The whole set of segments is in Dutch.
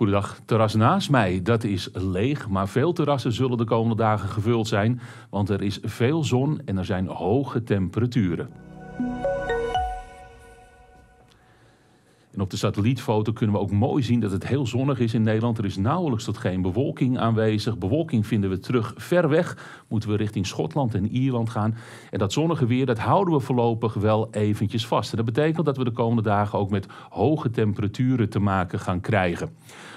Goedendag, terras naast mij, dat is leeg, maar veel terrassen zullen de komende dagen gevuld zijn, want er is veel zon en er zijn hoge temperaturen. En op de satellietfoto kunnen we ook mooi zien dat het heel zonnig is in Nederland. Er is nauwelijks tot geen bewolking aanwezig. Bewolking vinden we terug ver weg. Moeten we richting Schotland en Ierland gaan. En dat zonnige weer, dat houden we voorlopig wel eventjes vast. En dat betekent dat we de komende dagen ook met hoge temperaturen te maken gaan krijgen.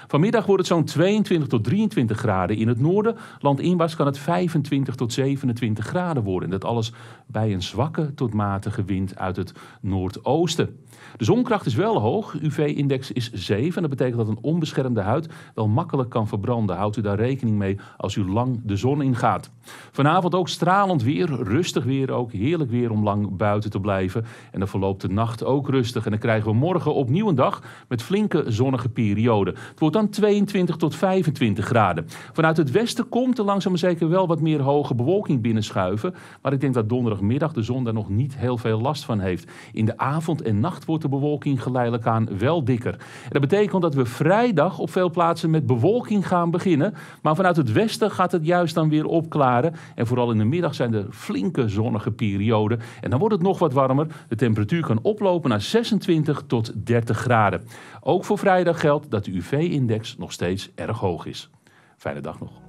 Vanmiddag wordt het zo'n 22 tot 23 graden in het noorden. Landinwaarts kan het 25 tot 27 graden worden. En dat alles bij een zwakke tot matige wind uit het noordoosten. De zonkracht is wel hoog. UV-index is 7. Dat betekent dat een onbeschermde huid wel makkelijk kan verbranden. Houdt u daar rekening mee als u lang de zon ingaat. Vanavond ook stralend weer. Rustig weer ook. Heerlijk weer om lang buiten te blijven. En dan verloopt de nacht ook rustig. En dan krijgen we morgen opnieuw een dag met flinke zonnige perioden. Het wordt dan 22 tot 25 graden. Vanuit het westen komt er langzaam maar zeker wel wat meer hoge bewolking binnenschuiven. Maar ik denk dat donderdagmiddag de zon daar nog niet heel veel last van heeft. In de avond en nacht wordt de bewolking geleidelijk aan wel dikker. En dat betekent dat we vrijdag op veel plaatsen met bewolking gaan beginnen. Maar vanuit het westen gaat het juist dan weer opklaren. En vooral in de middag zijn er flinke zonnige perioden. En dan wordt het nog wat warmer. De temperatuur kan oplopen naar 26 tot 30 graden. Ook voor vrijdag geldt dat de UV-index nog steeds erg hoog is. Fijne dag nog.